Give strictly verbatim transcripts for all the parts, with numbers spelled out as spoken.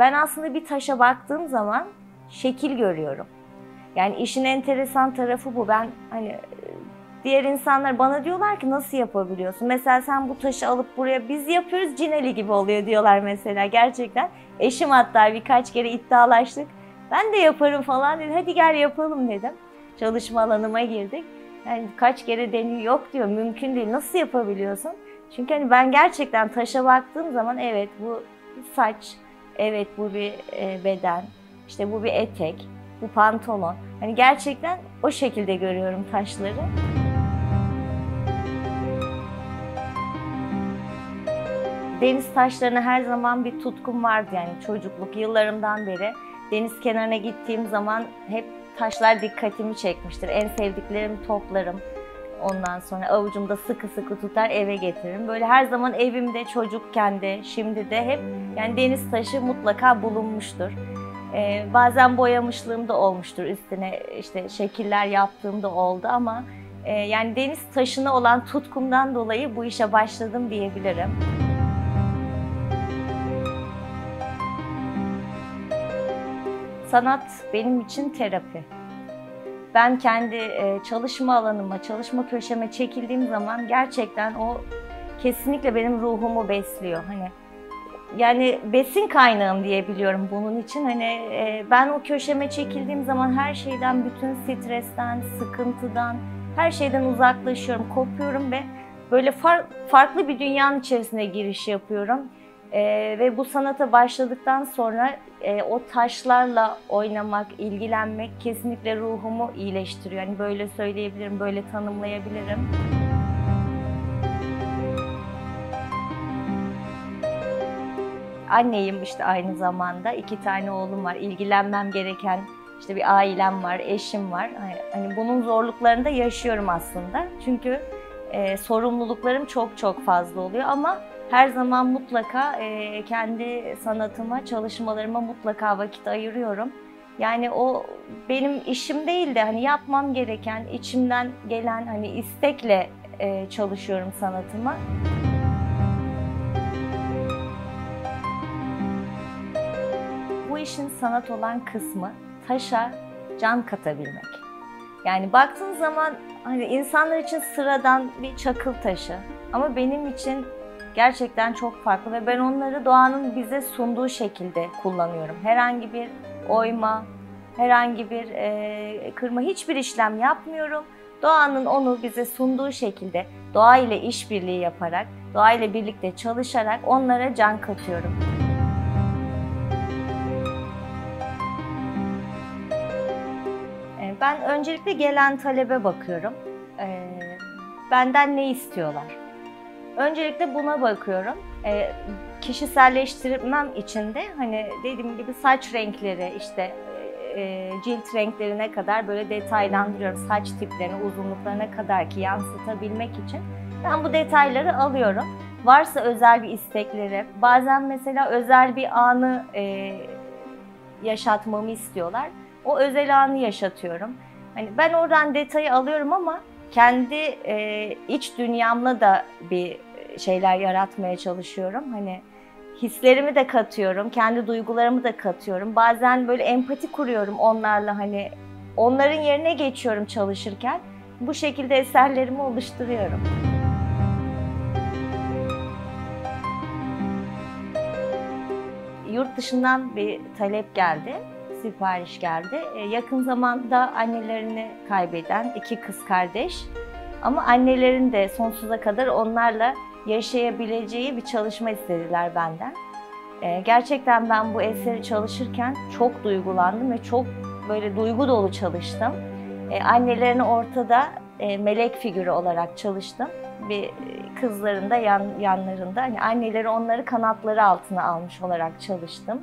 Ben aslında bir taşa baktığım zaman şekil görüyorum. Yani işin enteresan tarafı bu. Ben hani diğer insanlar bana diyorlar ki nasıl yapabiliyorsun? Mesela sen bu taşı alıp buraya biz yapıyoruz, Cineli gibi oluyor diyorlar mesela gerçekten. Eşim hatta birkaç kere iddialaştık. Ben de yaparım falan dedi. Hadi gel yapalım dedim. Çalışma alanıma girdik. Yani kaç kere deniyor, yok diyor, mümkün değil. Nasıl yapabiliyorsun? Çünkü hani ben gerçekten taşa baktığım zaman evet bu saç, evet bu bir beden, işte bu bir etek, bu pantolon. Hani gerçekten o şekilde görüyorum taşları. Deniz taşlarına her zaman bir tutkum vardı yani çocukluk yıllarımdan beri. Deniz kenarına gittiğim zaman hep taşlar dikkatimi çekmiştir. En sevdiklerim toplarım. Ondan sonra avucumda sıkı sıkı tutar eve getiririm. Böyle her zaman evimde, çocukken de, şimdi de hep yani deniz taşı mutlaka bulunmuştur. Ee, bazen boyamışlığım da olmuştur, üstüne işte şekiller yaptığım da oldu ama e, yani deniz taşına olan tutkumdan dolayı bu işe başladım diyebilirim. Sanat benim için terapi. Ben kendi çalışma alanıma, çalışma köşeme çekildiğim zaman gerçekten o kesinlikle benim ruhumu besliyor. Hani yani besin kaynağım diyebiliyorum bunun için. Hani ben o köşeme çekildiğim zaman her şeyden, bütün stresten, sıkıntıdan, her şeyden uzaklaşıyorum, kopuyorum ve böyle far, farklı bir dünyanın içerisine giriş yapıyorum. Ee, ve bu sanata başladıktan sonra e, o taşlarla oynamak, ilgilenmek kesinlikle ruhumu iyileştiriyor. Yani böyle söyleyebilirim, böyle tanımlayabilirim. Anneyim işte aynı zamanda. İki tane oğlum var. İlgilenmem gereken işte bir ailem var, eşim var. Hani bunun zorluklarını da yaşıyorum aslında. Çünkü e, sorumluluklarım çok çok fazla oluyor ama her zaman mutlaka e, kendi sanatıma, çalışmalarıma mutlaka vakit ayırıyorum. Yani o benim işim değil de hani yapmam gereken, içimden gelen hani istekle e, çalışıyorum sanatıma. Bu işin sanat olan kısmı taşa can katabilmek. Yani baktığın zaman hani insanlar için sıradan bir çakıl taşı ama benim için gerçekten çok farklı ve ben onları doğanın bize sunduğu şekilde kullanıyorum. Herhangi bir oyma, herhangi bir e, kırma, hiçbir işlem yapmıyorum. Doğanın onu bize sunduğu şekilde, doğa ile işbirliği yaparak, doğa ile birlikte çalışarak onlara can katıyorum. Ben öncelikle gelen talebe bakıyorum. E, benden ne istiyorlar? Öncelikle buna bakıyorum. E, kişiselleştirmem için de hani dediğim gibi saç renkleri, işte e, cilt renklerine kadar böyle detaylandırıyorum. Saç tiplerine, uzunluklarına kadar ki yansıtabilmek için. Ben bu detayları alıyorum. Varsa özel bir istekleri, bazen mesela özel bir anı e, yaşatmamı istiyorlar. O özel anı yaşatıyorum. Hani ben oradan detayı alıyorum ama kendi e, iç dünyamla da bir şeyler yaratmaya çalışıyorum. Hani hislerimi de katıyorum, kendi duygularımı da katıyorum. Bazen böyle empati kuruyorum onlarla, hani onların yerine geçiyorum çalışırken. Bu şekilde eserlerimi oluşturuyorum. Yurt dışından bir talep geldi. Sipariş geldi. Yakın zamanda annelerini kaybeden iki kız kardeş ama annelerin de sonsuza kadar onlarla yaşayabileceği bir çalışma istediler benden. Gerçekten ben bu eseri çalışırken çok duygulandım ve çok böyle duygu dolu çalıştım. Annelerini ortada melek figürü olarak çalıştım. Bir kızların da yan, yanlarında. Yani anneleri onları kanatları altına almış olarak çalıştım.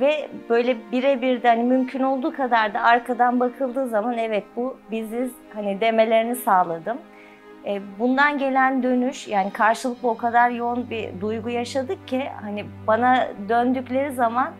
Ve böyle birebir de hani mümkün olduğu kadar da arkadan bakıldığı zaman evet bu biziz hani demelerini sağladım. Bundan gelen dönüş yani karşılıklı o kadar yoğun bir duygu yaşadık ki hani bana döndükleri zaman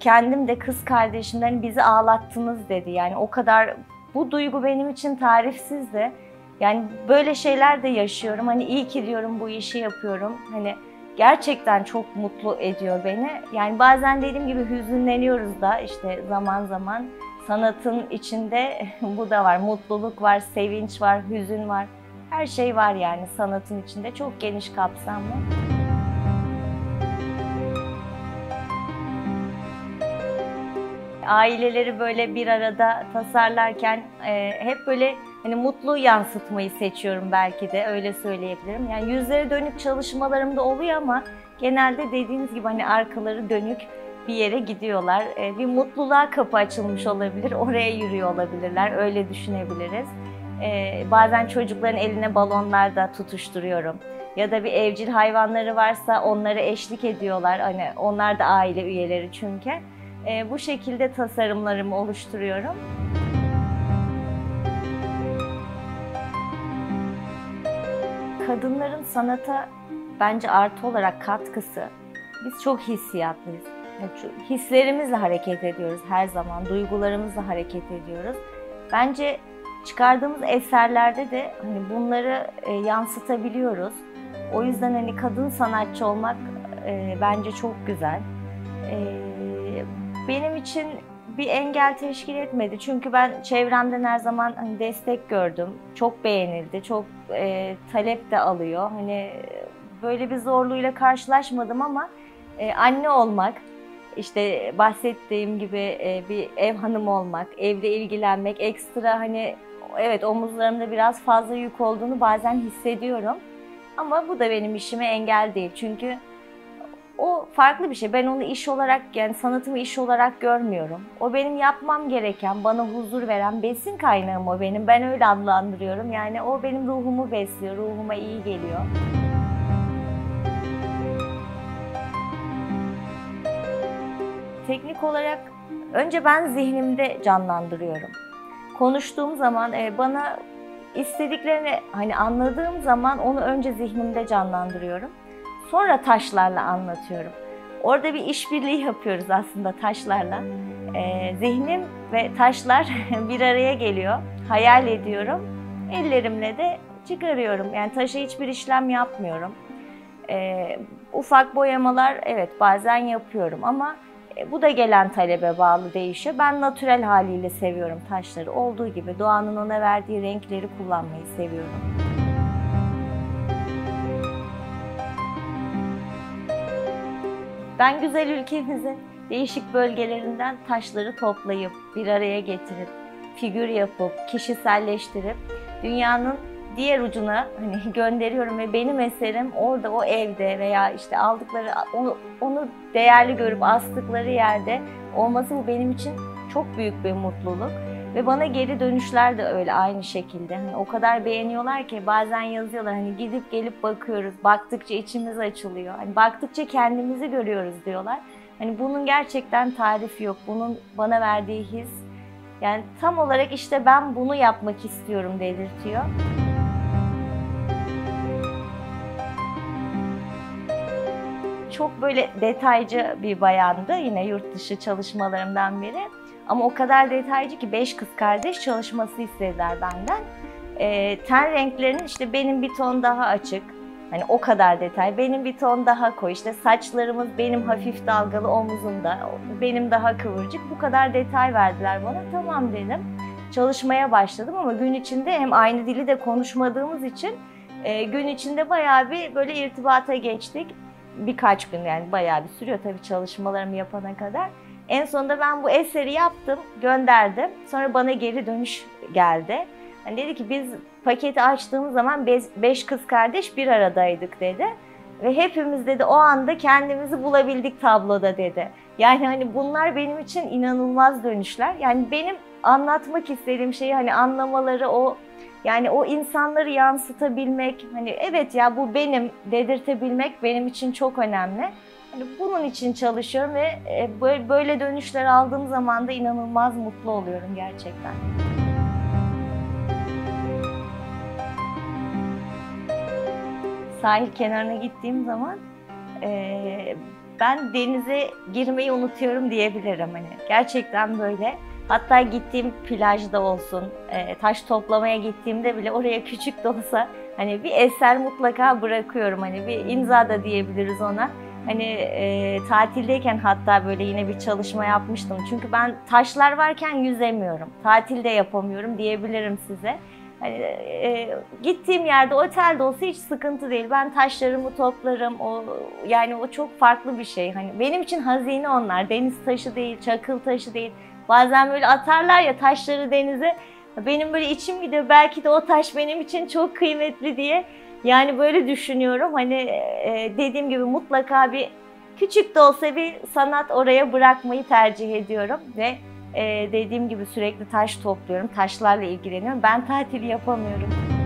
kendim de kız kardeşimden hani bizi ağlattınız dedi. Yani o kadar bu duygu benim için tarifsizdi. Yani böyle şeyler de yaşıyorum. Hani iyi ki diyorum bu işi yapıyorum. Hani gerçekten çok mutlu ediyor beni. Yani bazen dediğim gibi hüzünleniyoruz da işte zaman zaman sanatın içinde bu da var. Mutluluk var, sevinç var, hüzün var. Her şey var yani sanatın içinde. Çok geniş kapsamlı. Aileleri böyle bir arada tasarlarken e, hep böyle hani mutlu yansıtmayı seçiyorum belki de öyle söyleyebilirim. Yani yüzlere dönük çalışmalarımda oluyor ama genelde dediğiniz gibi hani arkaları dönük bir yere gidiyorlar. E, bir mutluluğa kapı açılmış olabilir, oraya yürüyor olabilirler, öyle düşünebiliriz. E, bazen çocukların eline balonlar da tutuşturuyorum. Ya da bir evcil hayvanları varsa onlara eşlik ediyorlar. Hani onlar da aile üyeleri çünkü. E, bu şekilde tasarımlarımı oluşturuyorum. Kadınların sanata bence artı olarak katkısı, biz çok hissiyatlıyız. Hislerimizle hareket ediyoruz her zaman, duygularımızla hareket ediyoruz. Bence çıkardığımız eserlerde de hani bunları e, yansıtabiliyoruz. O yüzden hani kadın sanatçı olmak e, bence çok güzel. E, Benim için bir engel teşkil etmedi. Çünkü ben çevremden her zaman hani destek gördüm. Çok beğenildi, çok e, talep de alıyor. Hani böyle bir zorluğuyla karşılaşmadım ama e, anne olmak, işte bahsettiğim gibi e, bir ev hanımı olmak, evle ilgilenmek, ekstra hani evet omuzlarımda biraz fazla yük olduğunu bazen hissediyorum. Ama bu da benim işime engel değil. Çünkü o farklı bir şey. Ben onu iş olarak, yani sanatımı iş olarak görmüyorum. O benim yapmam gereken, bana huzur veren besin kaynağım o benim. Ben öyle adlandırıyorum. Yani o benim ruhumu besliyor, ruhuma iyi geliyor. Teknik olarak önce ben zihnimde canlandırıyorum. Konuştuğum zaman bana istediklerini hani anladığım zaman onu önce zihnimde canlandırıyorum. Sonra taşlarla anlatıyorum. Orada bir işbirliği yapıyoruz aslında taşlarla. E, zihnim ve taşlar bir araya geliyor. Hayal ediyorum. Ellerimle de çıkarıyorum. Yani taşa hiçbir işlem yapmıyorum. E, ufak boyamalar evet bazen yapıyorum ama e, bu da gelen talebe bağlı değişiyor. Ben natürel haliyle seviyorum taşları. Olduğu gibi doğanın ona verdiği renkleri kullanmayı seviyorum. Ben güzel ülkemizin değişik bölgelerinden taşları toplayıp, bir araya getirip, figür yapıp, kişiselleştirip dünyanın diğer ucuna hani gönderiyorum ve benim eserim orada o evde veya işte aldıkları, onu, onu değerli görüp astıkları yerde olması bu benim için çok büyük bir mutluluk. Ve bana geri dönüşler de öyle aynı şekilde. Hani o kadar beğeniyorlar ki bazen yazıyorlar hani gidip gelip bakıyoruz. Baktıkça içimiz açılıyor. Hani baktıkça kendimizi görüyoruz diyorlar. Hani bunun gerçekten tarifi yok. Bunun bana verdiği his. Yani tam olarak işte ben bunu yapmak istiyorum dedirtiyor. Çok böyle detaycı bir bayandı yine yurt dışı çalışmalarımdan biri. Ama o kadar detaycı ki beş kız kardeş çalışması istediler benden. E, ten renklerinin işte benim bir ton daha açık, hani o kadar detay, benim bir ton daha koyu, işte saçlarımız benim hafif dalgalı omuzumda, benim daha kıvırcık, bu kadar detay verdiler bana. Tamam dedim, çalışmaya başladım ama gün içinde hem aynı dili de konuşmadığımız için e, gün içinde bayağı bir böyle irtibata geçtik. Birkaç gün yani bayağı bir sürüyor tabii çalışmalarımı yapana kadar. En sonunda ben bu eseri yaptım, gönderdim. Sonra bana geri dönüş geldi. Yani dedi ki biz paketi açtığımız zaman beş kız kardeş bir aradaydık dedi. Ve hepimiz dedi o anda kendimizi bulabildik tabloda dedi. Yani hani bunlar benim için inanılmaz dönüşler. Yani benim anlatmak istediğim şeyi hani anlamaları o yani o insanları yansıtabilmek hani evet ya bu benim dedirtebilmek benim için çok önemli. Bunun için çalışıyorum ve böyle dönüşler aldığım zaman da inanılmaz mutlu oluyorum gerçekten. Sahil kenarına gittiğim zaman ben denize girmeyi unutuyorum diyebilirim hani gerçekten böyle. Hatta gittiğim plajda olsun, taş toplamaya gittiğimde bile oraya küçük de olsa Hani bir eser mutlaka bırakıyorum. Hani bir imza da diyebiliriz ona. Hani e, tatildeyken hatta böyle yine bir çalışma yapmıştım. Çünkü ben taşlar varken yüzemiyorum. Tatilde yapamıyorum diyebilirim size. Hani, e, gittiğim yerde otelde olsa hiç sıkıntı değil. Ben taşlarımı toplarım. O yani o çok farklı bir şey. Hani benim için hazine onlar. Deniz taşı değil, çakıl taşı değil. Bazen böyle atarlar ya taşları denize. Benim böyle içim gidiyor. Belki de o taş benim için çok kıymetli diye. Yani böyle düşünüyorum. Hani e, dediğim gibi mutlaka bir küçük de olsa bir sanat oraya bırakmayı tercih ediyorum ve Ee, dediğim gibi sürekli taş topluyorum, taşlarla ilgileniyorum. Ben tatil yapamıyorum.